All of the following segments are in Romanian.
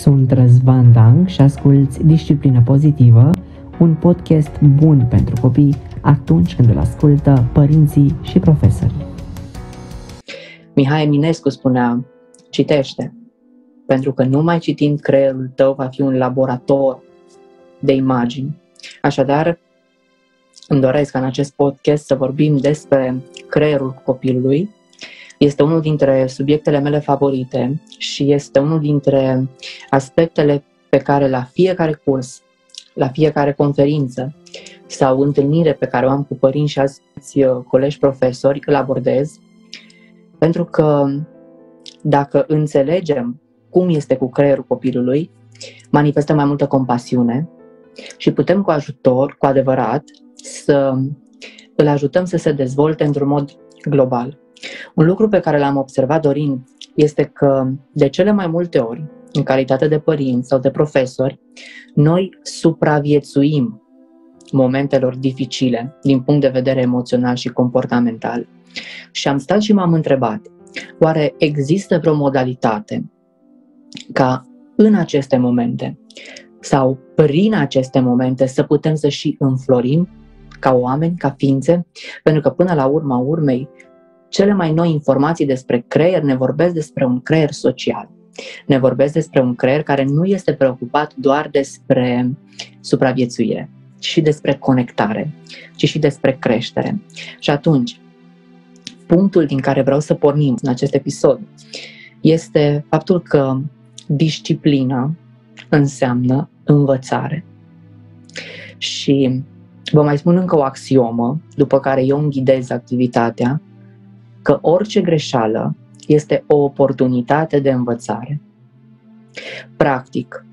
Sunt Răzvan Dang și asculți Disciplină Pozitivă, un podcast bun pentru copii atunci când îl ascultă părinții și profesorii. Mihai Eminescu spunea, citește, pentru că numai citind creierul tău va fi un laborator de imagini. Așadar, îmi doresc ca în acest podcast să vorbim despre creierul copilului. Este unul dintre subiectele mele favorite și este unul dintre aspectele pe care la fiecare curs, la fiecare conferință sau întâlnire pe care o am cu părinți și alți colegi profesori, îl abordez. Pentru că dacă înțelegem cum este cu creierul copilului, manifestăm mai multă compasiune și putem cu ajutor, cu adevărat, să îl ajutăm să se dezvolte într-un mod global. Un lucru pe care l-am observat, Dorin, este că de cele mai multe ori, în calitate de părinți sau de profesori, noi supraviețuim momentelor dificile din punct de vedere emoțional și comportamental. Și am stat și m-am întrebat, oare există vreo modalitate ca în aceste momente sau prin aceste momente să putem să și înflorim ca oameni, ca ființe? Pentru că până la urma urmei, cele mai noi informații despre creier ne vorbesc despre un creier social. Ne vorbesc despre un creier care nu este preocupat doar despre supraviețuire, ci și despre conectare, ci și despre creștere. Și atunci, punctul din care vreau să pornim în acest episod este faptul că disciplina înseamnă învățare. Și vă mai spun încă o axiomă, după care eu îmi ghidez activitatea, că orice greșeală este o oportunitate de învățare. Practic,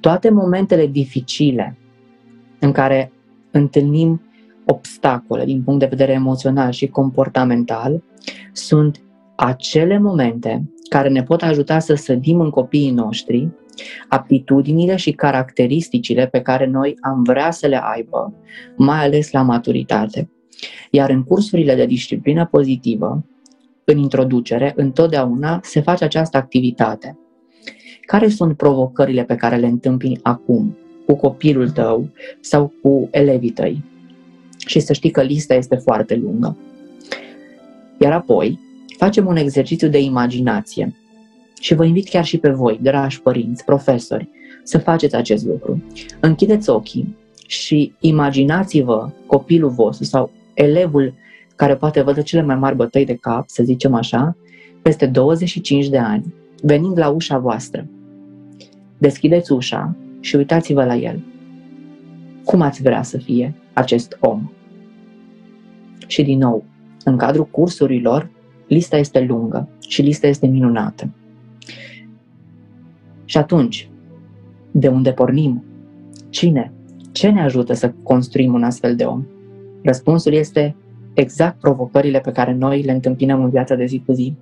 toate momentele dificile în care întâlnim obstacole din punct de vedere emoțional și comportamental sunt acele momente care ne pot ajuta să sădim în copiii noștri aptitudinile și caracteristicile pe care noi am vrea să le aibă, mai ales la maturitate. Iar în cursurile de disciplină pozitivă, în introducere, întotdeauna se face această activitate. Care sunt provocările pe care le întâmpini acum cu copilul tău sau cu elevii tăi? Și să știi că lista este foarte lungă. Iar apoi facem un exercițiu de imaginație. Și vă invit chiar și pe voi, dragi părinți, profesori, să faceți acest lucru. Închideți ochii și imaginați-vă copilul vostru sau elevul care poate vă dă cele mai mari bătăi de cap, să zicem așa, peste 25 de ani, venind la ușa voastră. Deschideți ușa și uitați-vă la el. Cum ați vrea să fie acest om? Și din nou, în cadrul cursurilor, lista este lungă și lista este minunată. Și atunci, de unde pornim? Cine? Ce ne ajută să construim un astfel de om? Răspunsul este exact provocările pe care noi le întâmpinăm în viața de zi cu zi.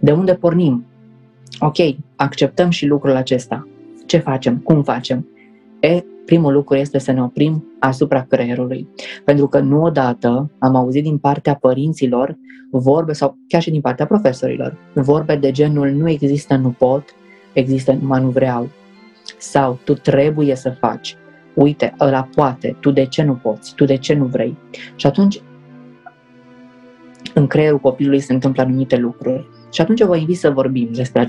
De unde pornim? Ok, acceptăm și lucrul acesta. Ce facem? Cum facem? Primul lucru este să ne oprim asupra creierului. Pentru că nu odată am auzit din partea părinților vorbe, sau chiar și din partea profesorilor, vorbe de genul nu există, nu pot, există, numai nu vreau. Sau tu trebuie să faci. Uite, ăla poate, tu de ce nu poți, tu de ce nu vrei? Și atunci, în creierul copilului se întâmplă anumite lucruri. Și atunci vă invit să vorbim despre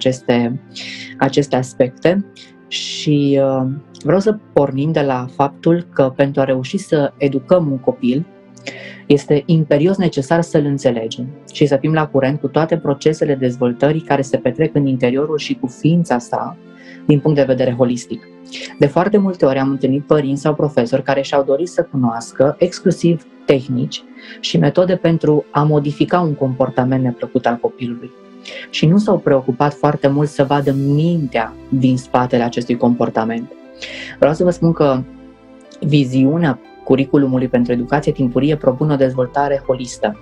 aceste aspecte și vreau să pornim de la faptul că pentru a reuși să educăm un copil, este imperios necesar să-l înțelegem și să fim la curent cu toate procesele dezvoltării care se petrec în interiorul și cu ființa sa din punct de vedere holistic. De foarte multe ori am întâlnit părinți sau profesori care și-au dorit să cunoască exclusiv tehnici și metode pentru a modifica un comportament neplăcut al copilului. Și nu s-au preocupat foarte mult să vadă mintea din spatele acestui comportament. Vreau să vă spun că viziunea Curriculumului pentru educație timpurie propune o dezvoltare holistă.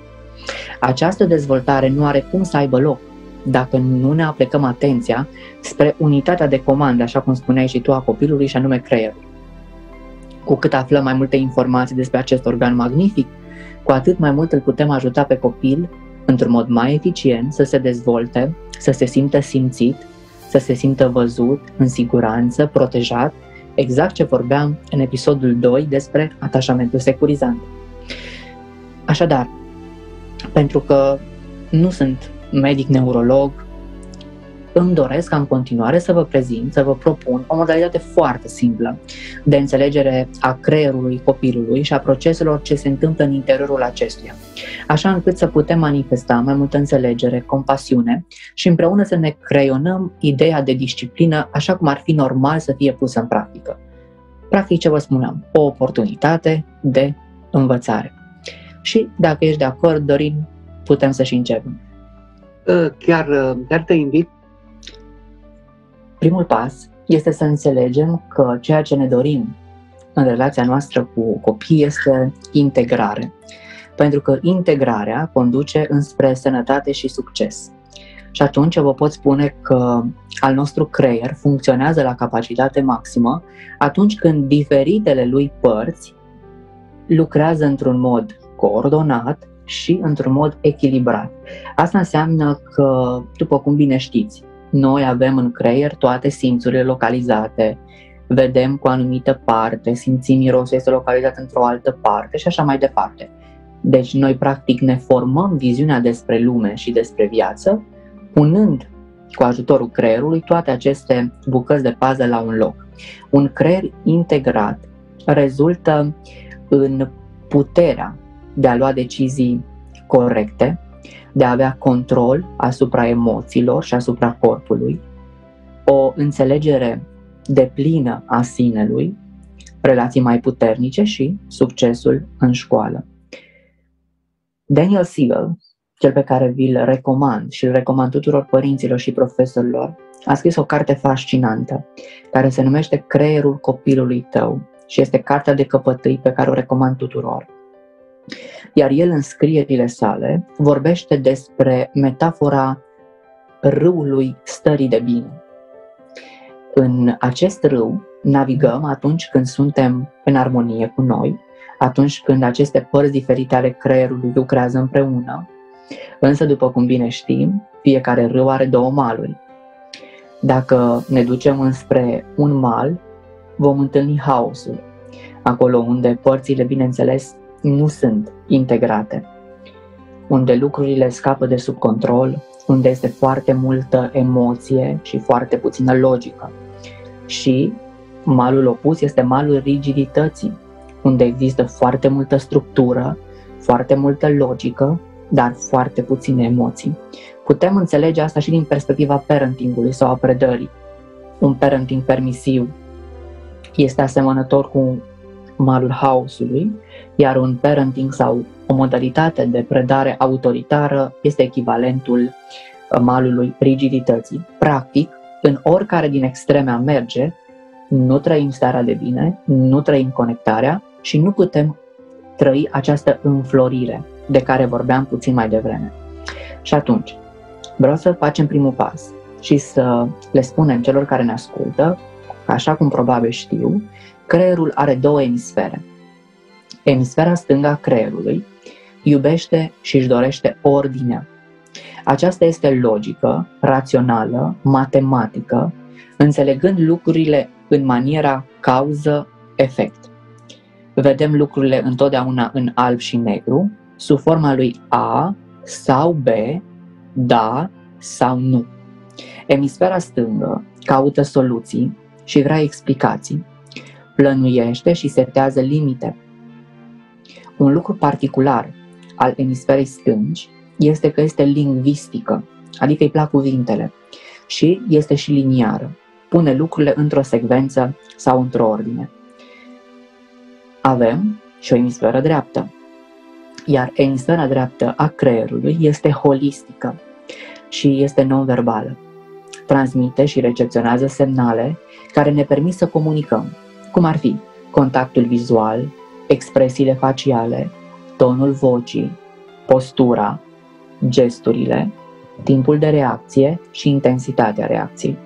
Această dezvoltare nu are cum să aibă loc dacă nu ne aplecăm atenția spre unitatea de comandă, așa cum spuneai și tu, a copilului, și anume creierul. Cu cât aflăm mai multe informații despre acest organ magnific, cu atât mai mult îl putem ajuta pe copil, într-un mod mai eficient, să se dezvolte, să se simtă simțit, să se simtă văzut, în siguranță, protejat, exact ce vorbeam în episodul 2 despre atașamentul securizant. Așadar, pentru că nu sunt medic-neurolog, îmi doresc ca în continuare să vă prezint, să vă propun o modalitate foarte simplă de înțelegere a creierului copilului și a proceselor ce se întâmplă în interiorul acestuia, așa încât să putem manifesta mai multă înțelegere, compasiune și împreună să ne creionăm ideea de disciplină așa cum ar fi normal să fie pusă în practică. Practic, ce vă spuneam, o oportunitate de învățare. Și dacă ești de acord, Dorin, putem să și începem. Chiar te invit. Primul pas este să înțelegem că ceea ce ne dorim în relația noastră cu copii este integrare, pentru că integrarea conduce înspre sănătate și succes. Și atunci vă pot spune că al nostru creier funcționează la capacitate maximă atunci când diferitele lui părți lucrează într-un mod coordonat și într-un mod echilibrat. Asta înseamnă că, după cum bine știți, noi avem în creier toate simțurile localizate, vedem cu anumită parte, simțim mirosul este localizat într-o altă parte și așa mai departe. Deci noi practic ne formăm viziunea despre lume și despre viață, punând cu ajutorul creierului toate aceste bucăți de puzzle la un loc. Un creier integrat rezultă în puterea de a lua decizii corecte, de a avea control asupra emoțiilor și asupra corpului, o înțelegere deplină a sinelui, relații mai puternice și succesul în școală. Daniel Siegel, cel pe care vi-l recomand și îl recomand tuturor părinților și profesorilor, a scris o carte fascinantă care se numește Creierul copilului tău și este cartea de căpătâi pe care o recomand tuturor. Iar el în scrierile sale vorbește despre metafora râului stării de bine. În acest râu navigăm atunci când suntem în armonie cu noi, atunci când aceste părți diferite ale creierului lucrează împreună, însă după cum bine știm, fiecare râu are două maluri. Dacă ne ducem înspre un mal, vom întâlni haosul, acolo unde părțile, bineînțeles, nu sunt integrate, unde lucrurile scapă de sub control, unde este foarte multă emoție și foarte puțină logică. Și malul opus este malul rigidității, unde există foarte multă structură, foarte multă logică, dar foarte puține emoții. Putem înțelege asta și din perspectiva parentingului sau a predării. Un parenting permisiv este asemănător cu malul haosului, iar un parenting sau o modalitate de predare autoritară este echivalentul malului rigidității. Practic, în oricare din extreme am merge, nu trăim starea de bine, nu trăim conectarea și nu putem trăi această înflorire de care vorbeam puțin mai devreme. Și atunci, vreau să facem primul pas și să le spunem celor care ne ascultă, așa cum probabil știu, creierul are două emisfere. Emisfera stângă a creierului iubește și își dorește ordinea. Aceasta este logică, rațională, matematică, înțelegând lucrurile în maniera cauză-efect. Vedem lucrurile întotdeauna în alb și negru, sub forma lui A sau B, da sau nu. Emisfera stângă caută soluții și vrea explicații, plănuiește și setează limite. Un lucru particular al emisferei stângi este că este lingvistică, adică îi plac cuvintele, și este și liniară, pune lucrurile într-o secvență sau într-o ordine. Avem și o emisferă dreaptă, iar emisfera dreaptă a creierului este holistică și este non-verbală. Transmite și recepționează semnale care ne permit să comunicăm, cum ar fi contactul vizual, expresiile faciale, tonul vocii, postura, gesturile, timpul de reacție și intensitatea reacției.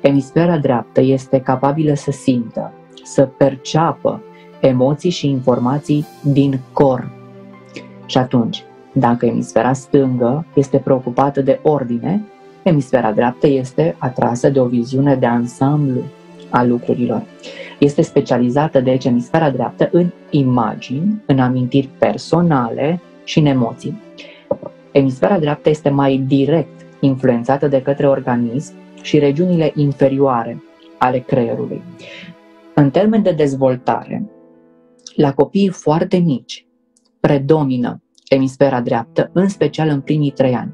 Emisfera dreaptă este capabilă să simtă, să perceapă emoții și informații din corp. Și atunci, dacă emisfera stângă este preocupată de ordine, Emisfera dreaptă este atrasă de o viziune de ansamblu a lucrurilor. Este specializată, deci, emisfera dreaptă în imagini, în amintiri personale și în emoții. Emisfera dreaptă este mai direct influențată de către organism și regiunile inferioare ale creierului. În termen de dezvoltare, la copiii foarte mici predomină emisfera dreaptă, în special în primii 3 ani.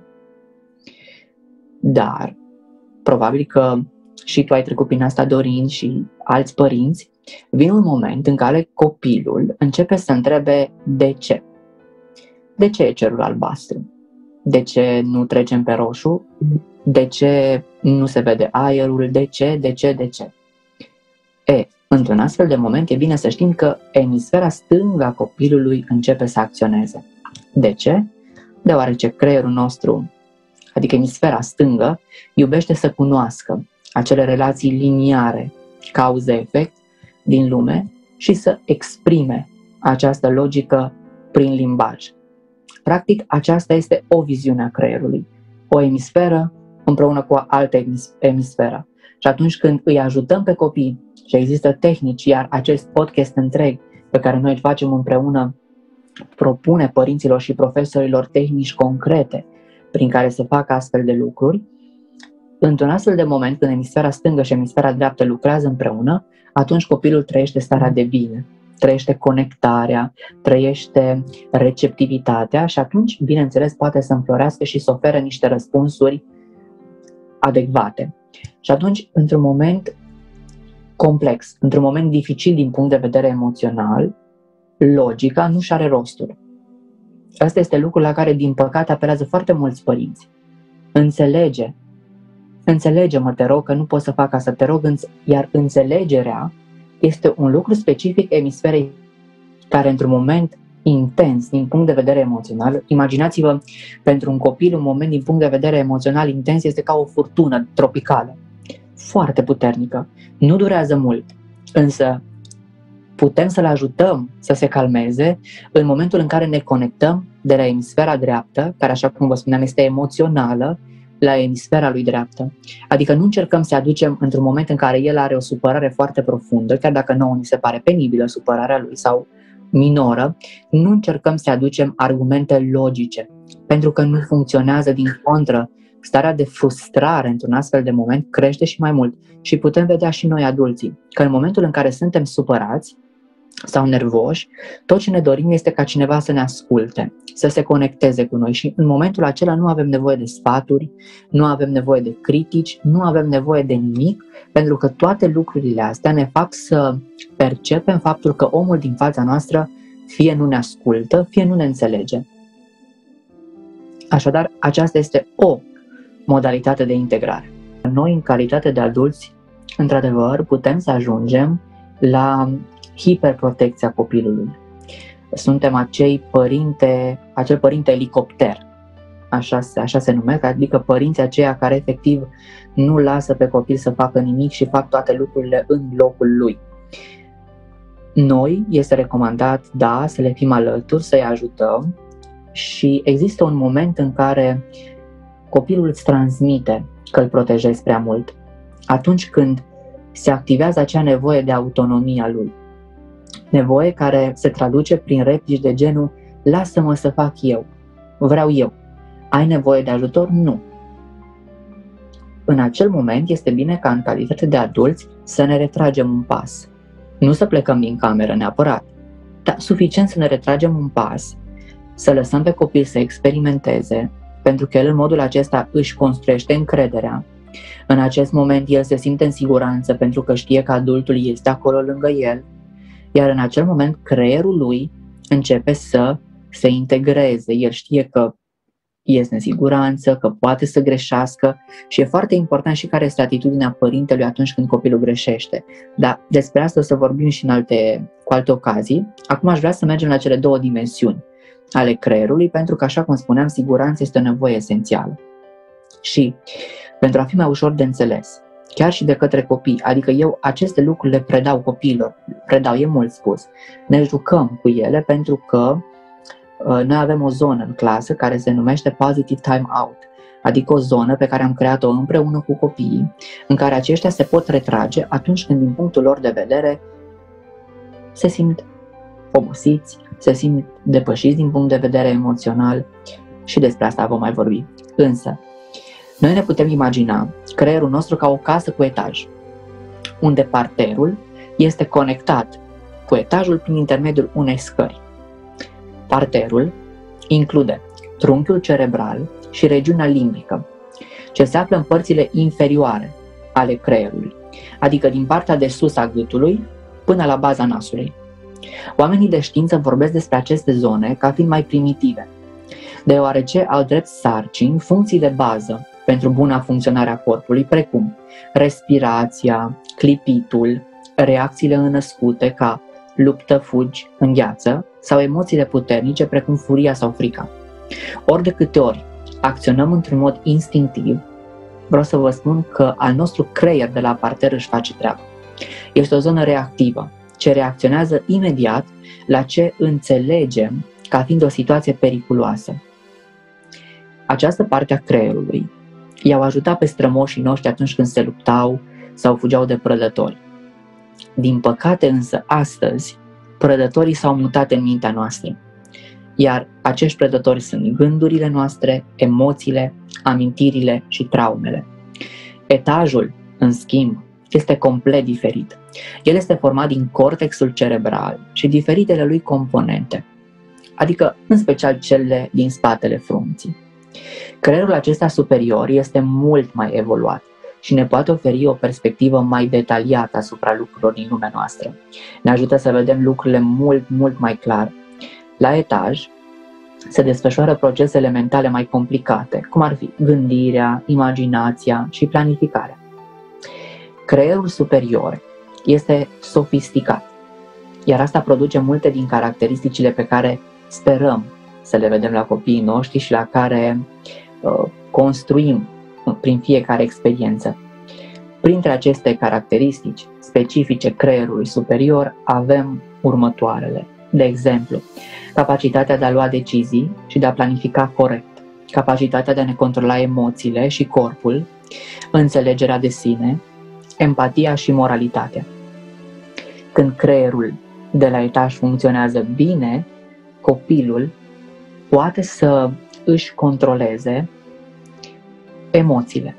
Dar, probabil că și tu ai trecut prin asta, Dorin, și alți părinți, vine un moment în care copilul începe să întrebe de ce. De ce e cerul albastru? De ce nu trecem pe roșu? De ce nu se vede aerul? De ce? De ce? De ce? Într-un astfel de moment e bine să știm că emisfera stângă a copilului începe să acționeze. De ce? Deoarece creierul nostru, adică emisfera stângă, iubește să cunoască acele relații liniare, cauză-efect din lume și să exprime această logică prin limbaj. Practic, aceasta este o viziune a creierului, o emisferă împreună cu altă emisferă. Și atunci când îi ajutăm pe copii, și există tehnici, iar acest podcast întreg pe care noi îl facem împreună propune părinților și profesorilor tehnici concrete prin care se fac astfel de lucruri, într-un astfel de moment când emisfera stângă și emisfera dreaptă lucrează împreună, atunci copilul trăiește starea de bine, trăiește conectarea, trăiește receptivitatea și atunci, bineînțeles, poate să înflorească și să ofere niște răspunsuri adecvate. Și atunci, într-un moment complex, într-un moment dificil din punct de vedere emoțional, logica nu-și are rostul. Asta este lucrul la care, din păcate, apelează foarte mulți părinți. Înțelege-mă, te rog, că nu pot să fac asta, te rog, iar înțelegerea este un lucru specific emisferei care, într-un moment intens, din punct de vedere emoțional, imaginați-vă, pentru un copil, un moment din punct de vedere emoțional intens este ca o furtună tropicală, foarte puternică. Nu durează mult, însă putem să-l ajutăm să se calmeze în momentul în care ne conectăm de la emisfera dreaptă, care, așa cum vă spuneam, este emoțională, la emisfera lui dreaptă. Adică nu încercăm să aducem într-un moment în care el are o supărare foarte profundă, chiar dacă nouă ni se pare penibilă supărarea lui sau minoră, nu încercăm să aducem argumente logice, pentru că nu funcționează. Din contră, starea de frustrare într-un astfel de moment crește și mai mult și putem vedea și noi, adulții, că în momentul în care suntem supărați sau nervoși, tot ce ne dorim este ca cineva să ne asculte, să se conecteze cu noi și în momentul acela nu avem nevoie de sfaturi, nu avem nevoie de critici, nu avem nevoie de nimic, pentru că toate lucrurile astea ne fac să percepem faptul că omul din fața noastră fie nu ne ascultă, fie nu ne înțelege. Așadar, aceasta este o modalitate de integrare. Noi, în calitate de adulți, într-adevăr, putem să ajungem la hiperprotecția copilului. Suntem acel părinte elicopter, așa se numesc, adică părinții aceia care efectiv nu lasă pe copil să facă nimic și fac toate lucrurile în locul lui. Noi este recomandat, da, să le fim alături, să-i ajutăm și există un moment în care copilul îți transmite că îl protejezi prea mult, atunci când se activează acea nevoie de autonomia lui. Nevoie care se traduce prin replici de genul: lasă-mă să fac eu, vreau eu, ai nevoie de ajutor? Nu. În acel moment este bine ca, în calitate de adulți, să ne retragem un pas. Nu să plecăm din cameră neapărat, dar suficient să ne retragem un pas, să lăsăm pe copil să experimenteze, pentru că el în modul acesta își construiește încrederea. În acest moment el se simte în siguranță pentru că știe că adultul este acolo lângă el, iar în acel moment creierul lui începe să se integreze. El știe că este în siguranță, că poate să greșească și e foarte important și care este atitudinea părintelui atunci când copilul greșește. Dar despre asta o să vorbim și cu alte ocazii. Acum aș vrea să mergem la cele 2 dimensiuni ale creierului, pentru că, așa cum spuneam, siguranța este o nevoie esențială. Și pentru a fi mai ușor de înțeles, chiar și de către copii, adică eu aceste lucruri le predau copiilor, e mult spus, ne jucăm cu ele, pentru că noi avem o zonă în clasă care se numește Positive Time Out, adică o zonă pe care am creat-o împreună cu copiii, în care aceștia se pot retrage atunci când, din punctul lor de vedere, se simt obosiți, se simt depășiți din punct de vedere emoțional, și despre asta vom mai vorbi. Însă, noi ne putem imagina creierul nostru ca o casă cu etaj, unde parterul este conectat cu etajul prin intermediul unei scări. Parterul include trunchiul cerebral și regiunea limbică, ce se află în părțile inferioare ale creierului, adică din partea de sus a gâtului până la baza nasului. Oamenii de știință vorbesc despre aceste zone ca fiind mai primitive, deoarece au drept sarcini funcții de bază pentru buna funcționare a corpului, precum respirația, clipitul, reacțiile înăscute ca luptă, fugi, îngheață sau emoțiile puternice precum furia sau frica. Ori de câte ori acționăm într-un mod instinctiv, vreau să vă spun că al nostru creier de la parter își face treaba. Este o zonă reactivă, ce reacționează imediat la ce înțelegem ca fiind o situație periculoasă. Această parte a creierului i-au ajutat pe strămoșii noștri atunci când se luptau sau fugeau de prădători. Din păcate însă astăzi, prădătorii s-au mutat în mintea noastră, iar acești prădători sunt gândurile noastre, emoțiile, amintirile și traumele. Etajul, în schimb, este complet diferit. El este format din cortexul cerebral și diferitele lui componente, adică în special cele din spatele frunții. Creierul acesta superior este mult mai evoluat și ne poate oferi o perspectivă mai detaliată asupra lucrurilor din lumea noastră. Ne ajută să vedem lucrurile mult, mult mai clar. La etaj se desfășoară procesele mentale mai complicate, cum ar fi gândirea, imaginația și planificarea. Creierul superior este sofisticat, iar asta produce multe din caracteristicile pe care sperăm să le vedem la copiii noștri și la care construim prin fiecare experiență. Printre aceste caracteristici specifice creierului superior avem următoarele. De exemplu, capacitatea de a lua decizii și de a planifica corect, capacitatea de a ne controla emoțiile și corpul, înțelegerea de sine, empatia și moralitatea. Când creierul de la etaj funcționează bine, copilul poate să își controleze emoțiile,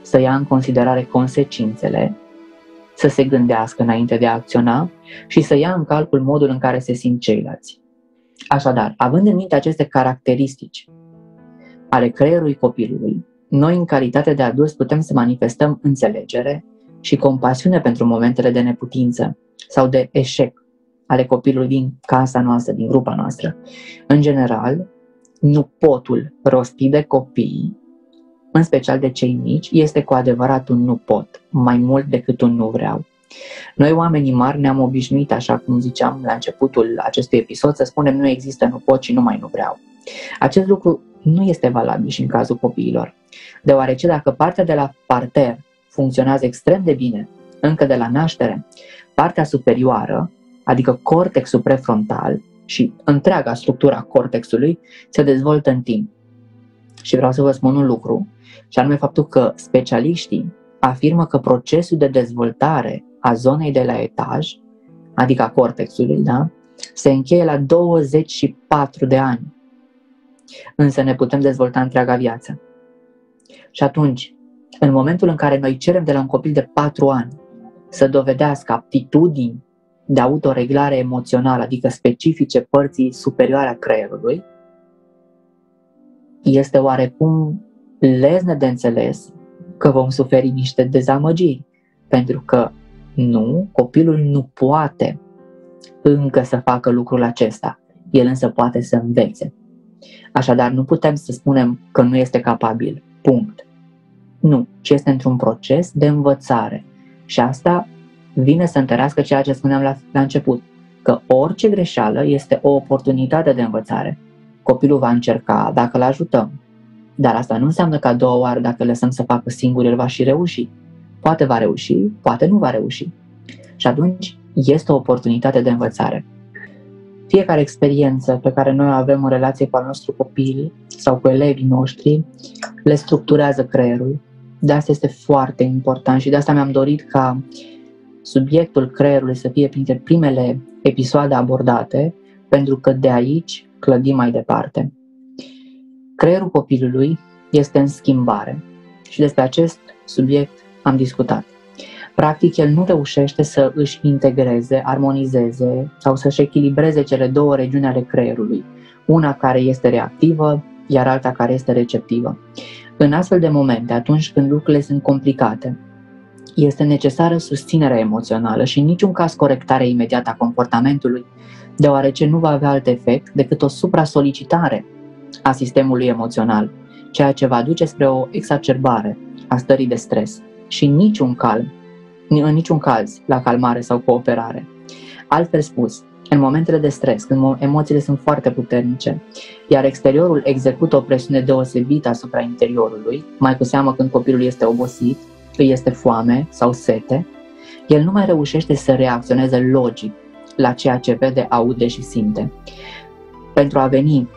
să ia în considerare consecințele, să se gândească înainte de a acționa și să ia în calcul modul în care se simt ceilalți. Așadar, având în minte aceste caracteristici ale creierului copilului, noi în calitate de adulți putem să manifestăm înțelegere și compasiune pentru momentele de neputință sau de eșec ale copilului din casa noastră, din grupa noastră. În general, nu potul rostit de copii, în special de cei mici, este cu adevărat un nu pot, mai mult decât un nu vreau. Noi, oamenii mari, ne-am obișnuit, așa cum ziceam la începutul acestui episod, să spunem nu există nu pot și numai nu vreau. Acest lucru nu este valabil și în cazul copiilor, deoarece dacă partea de la parter funcționează extrem de bine încă de la naștere, partea superioară, adică cortexul prefrontal și întreaga structura cortexului, se dezvoltă în timp. Și vreau să vă spun un lucru, și anume faptul că specialiștii afirmă că procesul de dezvoltare a zonei de la etaj, adică a cortexului, se încheie la 24 de ani. Însă ne putem dezvolta întreaga viață. Și atunci, în momentul în care noi cerem de la un copil de 4 ani să dovedească aptitudini de autoreglare emoțională, adică specifice părții superioare a creierului, este oarecum lezne de înțeles că vom suferi niște dezamăgiri, pentru că copilul nu poate încă să facă lucrul acesta, el însă poate să învețe. Așadar, nu putem să spunem că nu este capabil, punct. Nu, ci este într-un proces de învățare și asta vine să întărească ceea ce spuneam la început, că orice greșeală este o oportunitate de învățare. Copilul va încerca dacă îl ajutăm, dar asta nu înseamnă că a doua oară dacă lăsăm să facă singur el va și reuși. Poate va reuși, poate nu va reuși. Și atunci este o oportunitate de învățare. Fiecare experiență pe care noi o avem în relație cu al nostru copil sau cu elevii noștri le structurează creierul. De asta este foarte important și de asta mi-am dorit ca subiectul creierului să fie printre primele episoade abordate, pentru că de aici clădim mai departe. Creierul copilului este în schimbare și despre acest subiect am discutat. Practic, el nu reușește să își integreze, armonizeze sau să-și echilibreze cele două regiuni ale creierului, una care este reactivă, iar alta care este receptivă. În astfel de momente, atunci când lucrurile sunt complicate, este necesară susținerea emoțională și în niciun caz corectarea imediată a comportamentului, deoarece nu va avea alt efect decât o supra-solicitare a sistemului emoțional, ceea ce va duce spre o exacerbare a stării de stres și în niciun caz la calmare sau cooperare. Altfel spus, în momentele de stres, când emoțiile sunt foarte puternice, iar exteriorul execută o presiune deosebită asupra interiorului, mai cu seamă când copilul este obosit, îi este foame sau sete, el nu mai reușește să reacționeze logic la ceea ce vede, aude și simte. Pentru a veni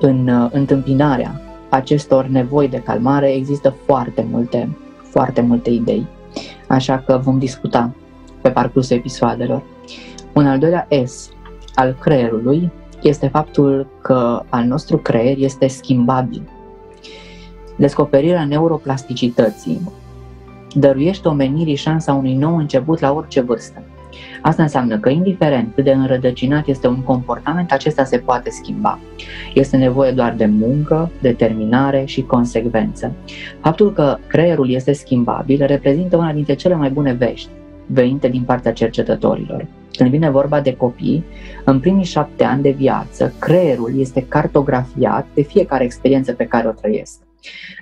în întâmpinarea acestor nevoi de calmare există foarte multe idei, așa că vom discuta pe parcursul episoadelor. Un al doilea S al creierului este faptul că al nostru creier este schimbabil. Descoperirea neuroplasticității dăruiește omenirii șansa unui nou început la orice vârstă. Asta înseamnă că, indiferent cât de înrădăcinat este un comportament, acesta se poate schimba. Este nevoie doar de muncă, determinare și consecvență. Faptul că creierul este schimbabil reprezintă una dintre cele mai bune vești venite din partea cercetătorilor. Când vine vorba de copii, în primii 7 ani de viață, creierul este cartografiat de fiecare experiență pe care o trăiesc.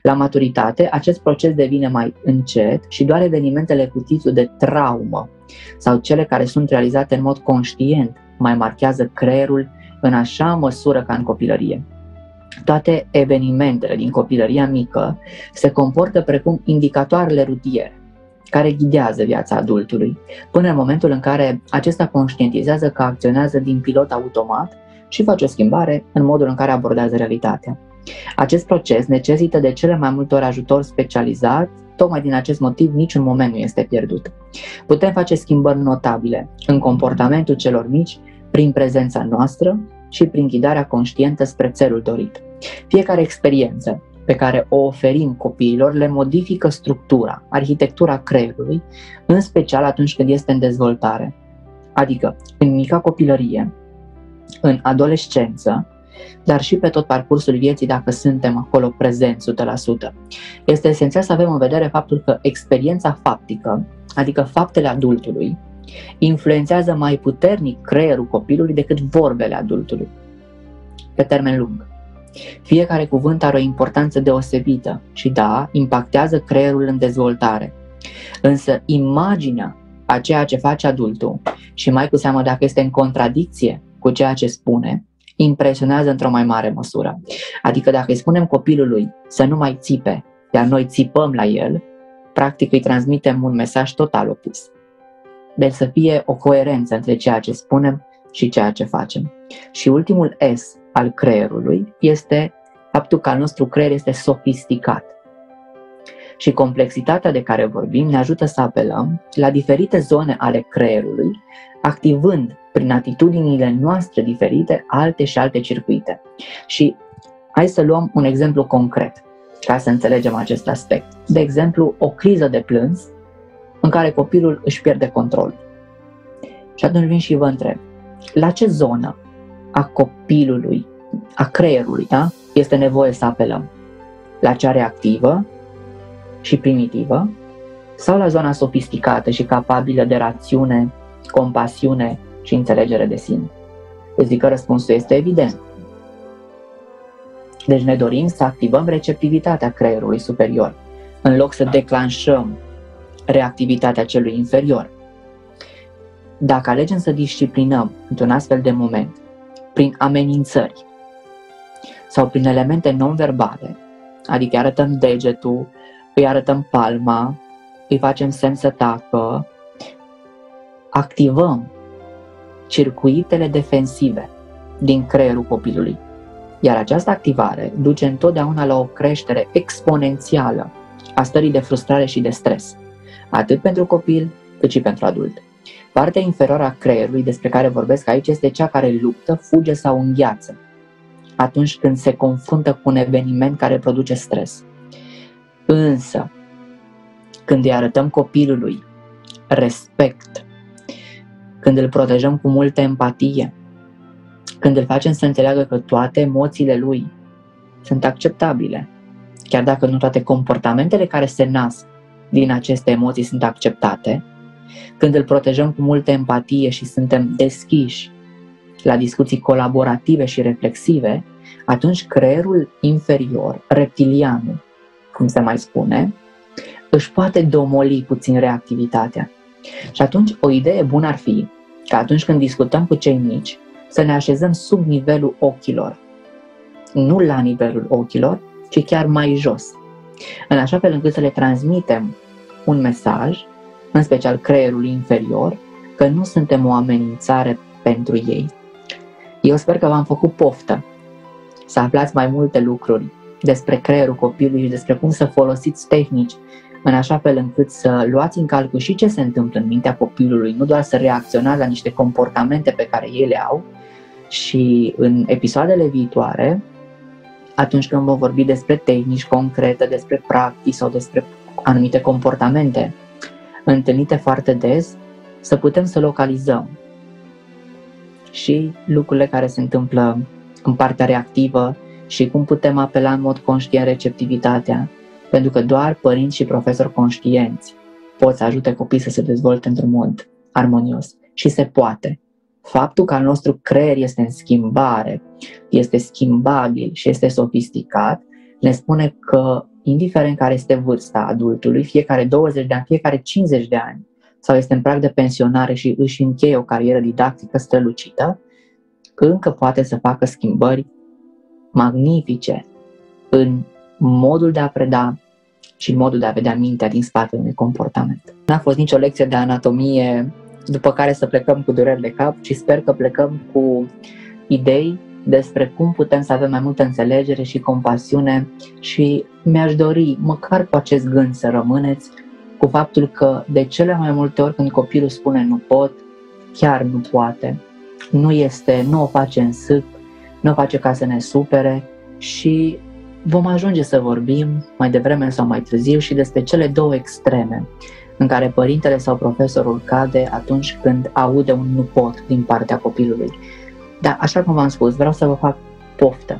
La maturitate, acest proces devine mai încet și doar evenimentele cu titlu de traumă sau cele care sunt realizate în mod conștient mai marchează creierul în așa măsură ca în copilărie. Toate evenimentele din copilăria mică se comportă precum indicatoarele rutiere care ghidează viața adultului, până în momentul în care acesta conștientizează că acționează din pilot automat și face o schimbare în modul în care abordează realitatea. Acest proces necesită de cele mai multe ori ajutor specializat, tocmai din acest motiv niciun moment nu este pierdut. Putem face schimbări notabile în comportamentul celor mici prin prezența noastră și prin ghidarea conștientă spre țelul dorit. Fiecare experiență pe care o oferim copiilor le modifică structura, arhitectura creierului, în special atunci când este în dezvoltare, adică în mica copilărie, în adolescență, dar și pe tot parcursul vieții dacă suntem acolo prezenți 100%. Este esențial să avem în vedere faptul că experiența faptică, adică faptele adultului, influențează mai puternic creierul copilului decât vorbele adultului. Pe termen lung, fiecare cuvânt are o importanță deosebită și da, impactează creierul în dezvoltare. Însă imaginea a ceea ce face adultul și mai cu seamă dacă este în contradicție cu ceea ce spune, impresionează într-o mai mare măsură. Adică dacă îi spunem copilului să nu mai țipe, iar noi țipăm la el, practic îi transmitem un mesaj total opus. Deci să fie o coerență între ceea ce spunem și ceea ce facem. Și ultimul S al creierului este faptul că al nostru creier este sofisticat. Și complexitatea de care vorbim ne ajută să apelăm la diferite zone ale creierului, activând prin atitudinile noastre diferite alte și alte circuite. Și hai să luăm un exemplu concret ca să înțelegem acest aspect. De exemplu, o criză de plâns în care copilul își pierde controlul. Și atunci vin și vă întreb, la ce zonă a copilului, a creierului, da, este nevoie să apelăm? La cea reactivă și primitivă sau la zona sofisticată și capabilă de rațiune, compasiune și înțelegere de sine? Eu zic că răspunsul este evident. Deci ne dorim să activăm receptivitatea creierului superior, în loc să declanșăm reactivitatea celui inferior. Dacă alegem să disciplinăm într-un astfel de moment, prin amenințări sau prin elemente non-verbale, adică arătăm degetul, îi arătăm palma, îi facem semn să tacă, activăm circuitele defensive din creierul copilului. Iar această activare duce întotdeauna la o creștere exponențială a stării de frustrare și de stres, atât pentru copil, cât și pentru adult. Partea inferioară a creierului despre care vorbesc aici este cea care luptă, fuge sau îngheață atunci când se confruntă cu un eveniment care produce stres. Însă, când îi arătăm copilului respect, când îl protejăm cu multă empatie, când îl facem să înțeleagă că toate emoțiile lui sunt acceptabile, chiar dacă nu toate comportamentele care se nasc din aceste emoții sunt acceptate, când îl protejăm cu multă empatie și suntem deschiși la discuții colaborative și reflexive, atunci creierul inferior, reptilianul, cum se mai spune, își poate domoli puțin reactivitatea. Și atunci o idee bună ar fi că atunci când discutăm cu cei mici, să ne așezăm sub nivelul ochilor, nu la nivelul ochilor, ci chiar mai jos, în așa fel încât să le transmitem un mesaj, în special creierului inferior, că nu suntem o amenințare pentru ei. Eu sper că v-am făcut poftă să aflați mai multe lucruri despre creierul copilului și despre cum să folosiți tehnici în așa fel încât să luați în calcul și ce se întâmplă în mintea copilului, nu doar să reacționați la niște comportamente pe care ei le au. Și în episoadele viitoare, atunci când vom vorbi despre tehnici concrete, despre practici sau despre anumite comportamente întâlnite foarte des, să putem să localizăm și lucrurile care se întâmplă în partea reactivă și cum putem apela în mod conștient receptivitatea, pentru că doar părinți și profesori conștienți pot să ajute copiii să se dezvolte într-un mod armonios. Și se poate. Faptul că al nostru creier este în schimbare, este schimbabil și este sofisticat, ne spune că, indiferent care este vârsta adultului, fiecare 20 de ani, fiecare 50 de ani, sau este în prag de pensionare și își încheie o carieră didactică strălucită, încă poate să facă schimbări magnifice în modul de a preda și modul de a vedea mintea din spatele unui comportament. N-a fost nicio lecție de anatomie după care să plecăm cu dureri de cap, ci sper că plecăm cu idei despre cum putem să avem mai multă înțelegere și compasiune și mi-aș dori măcar cu acest gând să rămâneți cu faptul că de cele mai multe ori când copilul spune nu pot, chiar nu poate, nu o face în sâc, nu o face ca să ne supere și vom ajunge să vorbim mai devreme sau mai târziu și despre cele două extreme în care părintele sau profesorul cade atunci când aude un nu pot din partea copilului. Dar așa cum v-am spus, vreau să vă fac poftă.